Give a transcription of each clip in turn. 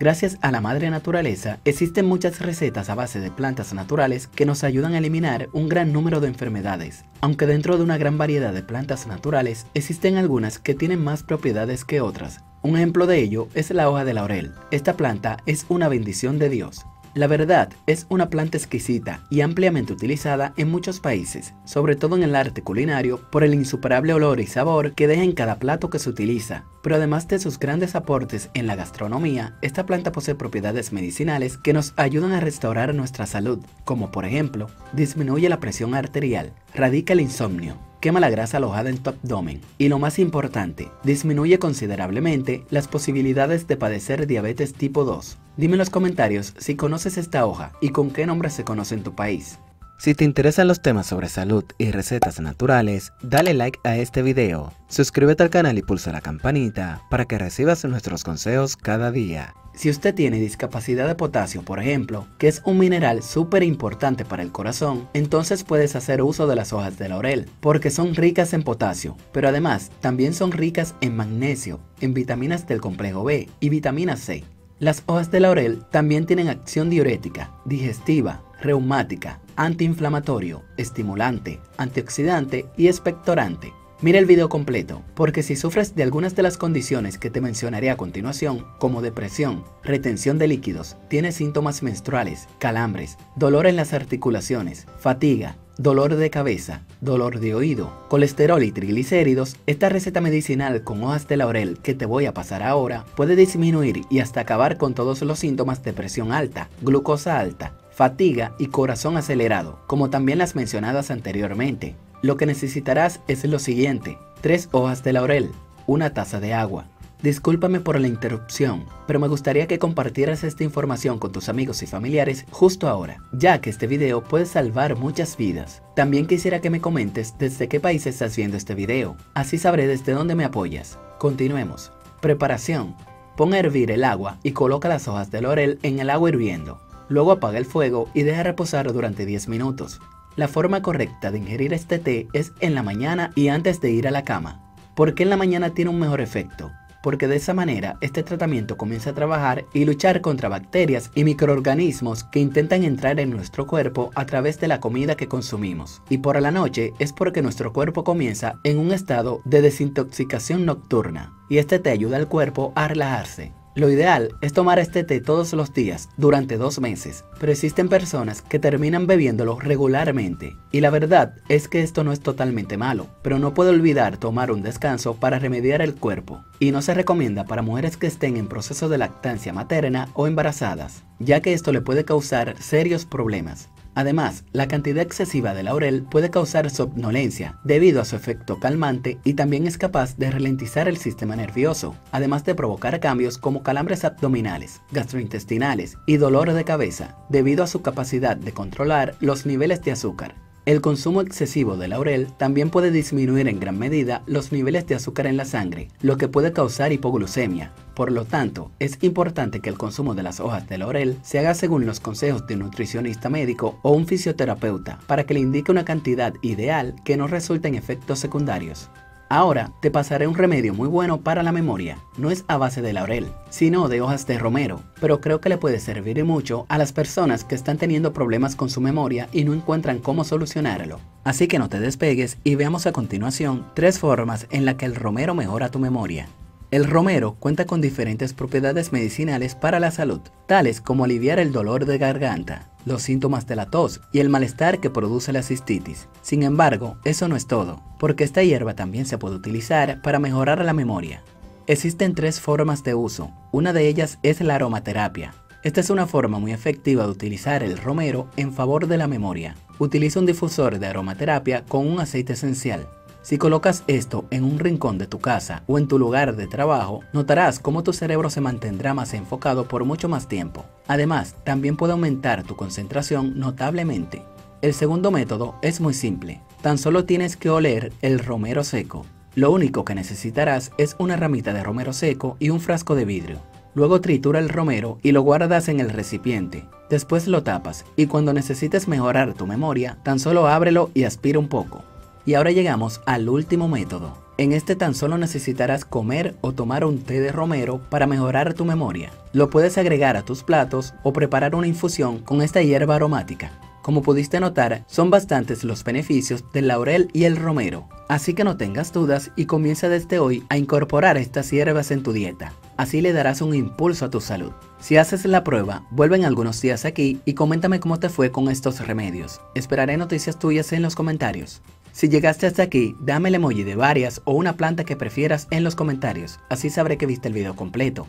Gracias a la madre naturaleza, existen muchas recetas a base de plantas naturales que nos ayudan a eliminar un gran número de enfermedades. Aunque dentro de una gran variedad de plantas naturales, existen algunas que tienen más propiedades que otras. Un ejemplo de ello es la hoja de laurel. Esta planta es una bendición de Dios. La verdad, es una planta exquisita y ampliamente utilizada en muchos países, sobre todo en el arte culinario, por el insuperable olor y sabor que deja en cada plato que se utiliza. Pero además de sus grandes aportes en la gastronomía, esta planta posee propiedades medicinales que nos ayudan a restaurar nuestra salud, como por ejemplo, disminuye la presión arterial, radica el insomnio, quema la grasa alojada en tu abdomen y lo más importante, disminuye considerablemente las posibilidades de padecer diabetes tipo 2. Dime en los comentarios si conoces esta hoja y con qué nombre se conoce en tu país. Si te interesan los temas sobre salud y recetas naturales, dale like a este video, suscríbete al canal y pulsa la campanita para que recibas nuestros consejos cada día. Si usted tiene discapacidad de potasio, por ejemplo, que es un mineral súper importante para el corazón, entonces puedes hacer uso de las hojas de laurel, porque son ricas en potasio, pero además también son ricas en magnesio, en vitaminas del complejo B y vitamina C. Las hojas de laurel también tienen acción diurética, digestiva, reumática, antiinflamatorio, estimulante, antioxidante y expectorante. Mira el video completo, porque si sufres de algunas de las condiciones que te mencionaré a continuación, como depresión, retención de líquidos, tienes síntomas menstruales, calambres, dolor en las articulaciones, fatiga, dolor de cabeza, dolor de oído, colesterol y triglicéridos, esta receta medicinal con hojas de laurel que te voy a pasar ahora puede disminuir y hasta acabar con todos los síntomas de presión alta, glucosa alta, fatiga y corazón acelerado, como también las mencionadas anteriormente. Lo que necesitarás es lo siguiente: 3 hojas de laurel, una taza de agua. Discúlpame por la interrupción, pero me gustaría que compartieras esta información con tus amigos y familiares justo ahora, ya que este video puede salvar muchas vidas. También quisiera que me comentes desde qué país estás viendo este video, así sabré desde dónde me apoyas. Continuemos. Preparación: pon a hervir el agua y coloca las hojas de laurel en el agua hirviendo. Luego apaga el fuego y deja reposar durante 10 minutos. La forma correcta de ingerir este té es en la mañana y antes de ir a la cama. ¿Por qué en la mañana tiene un mejor efecto? Porque de esa manera este tratamiento comienza a trabajar y luchar contra bacterias y microorganismos que intentan entrar en nuestro cuerpo a través de la comida que consumimos. Y por la noche es porque nuestro cuerpo comienza en un estado de desintoxicación nocturna y este té ayuda al cuerpo a relajarse. Lo ideal es tomar este té todos los días durante 2 meses, pero existen personas que terminan bebiéndolo regularmente y la verdad es que esto no es totalmente malo, pero no puede olvidar tomar un descanso para remediar el cuerpo y no se recomienda para mujeres que estén en proceso de lactancia materna o embarazadas, ya que esto le puede causar serios problemas. Además, la cantidad excesiva de laurel puede causar somnolencia debido a su efecto calmante y también es capaz de ralentizar el sistema nervioso, además de provocar cambios como calambres abdominales, gastrointestinales y dolor de cabeza, debido a su capacidad de controlar los niveles de azúcar. El consumo excesivo de laurel también puede disminuir en gran medida los niveles de azúcar en la sangre, lo que puede causar hipoglucemia. Por lo tanto, es importante que el consumo de las hojas de laurel se haga según los consejos de un nutricionista médico o un fisioterapeuta para que le indique una cantidad ideal que no resulte en efectos secundarios. Ahora te pasaré un remedio muy bueno para la memoria. No es a base de laurel, sino de hojas de romero, pero creo que le puede servir mucho a las personas que están teniendo problemas con su memoria y no encuentran cómo solucionarlo. Así que no te despegues y veamos a continuación 3 formas en las que el romero mejora tu memoria. El romero cuenta con diferentes propiedades medicinales para la salud, tales como aliviar el dolor de garganta, los síntomas de la tos y el malestar que produce la cistitis. Sin embargo, eso no es todo, porque esta hierba también se puede utilizar para mejorar la memoria. Existen 3 formas de uso, una de ellas es la aromaterapia. Esta es una forma muy efectiva de utilizar el romero en favor de la memoria. Utiliza un difusor de aromaterapia con un aceite esencial. Si colocas esto en un rincón de tu casa o en tu lugar de trabajo, notarás cómo tu cerebro se mantendrá más enfocado por mucho más tiempo. Además, también puede aumentar tu concentración notablemente. El segundo método es muy simple. Tan solo tienes que oler el romero seco. Lo único que necesitarás es una ramita de romero seco y un frasco de vidrio. Luego tritura el romero y lo guardas en el recipiente. Después lo tapas y cuando necesites mejorar tu memoria, tan solo ábrelo y aspira un poco. Y ahora llegamos al último método, En este tan solo necesitarás comer o tomar un té de romero para mejorar tu memoria. Lo puedes agregar a tus platos o preparar una infusión con esta hierba aromática. Como pudiste notar, son bastantes los beneficios del laurel y el romero, así que no tengas dudas y comienza desde hoy a incorporar estas hierbas en tu dieta. Así le darás un impulso a tu salud. Si haces la prueba, vuelve en algunos días aquí y coméntame cómo te fue con estos remedios. Esperaré noticias tuyas en los comentarios. Si llegaste hasta aquí, dame el emoji de varias o una planta que prefieras en los comentarios, así sabré que viste el video completo.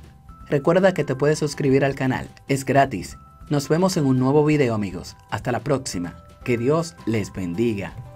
Recuerda que te puedes suscribir al canal, es gratis. Nos vemos en un nuevo video, amigos. Hasta la próxima. Que Dios les bendiga.